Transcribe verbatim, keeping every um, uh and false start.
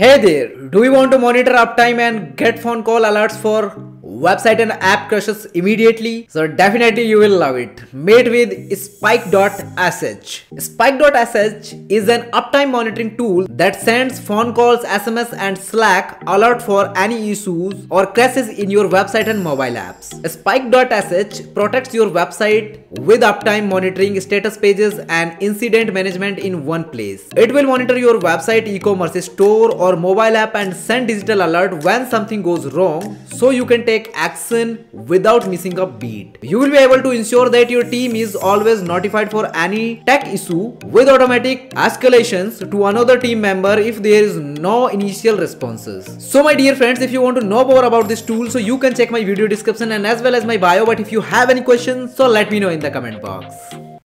Hey there, do you want to monitor uptime and get phone call alerts for website and app crashes immediately? So definitely you will love it. Made with spike dot s h. spike dot s h is an uptime monitoring tool that sends phone calls, S M S and Slack alert for any issues or crashes in your website and mobile apps. spike dot s h protects your website with uptime monitoring, status pages and incident management in one place. It will monitor your website, e-commerce store or or mobile app and send digital alert when something goes wrong, so you can take action without missing a beat. You will be able to ensure that your team is always notified for any tech issue with automatic escalations to another team member if there is no initial responses. So my dear friends, if you want to know more about this tool, so you can check my video description and as well as my bio. But if you have any questions, so let me know in the comment box.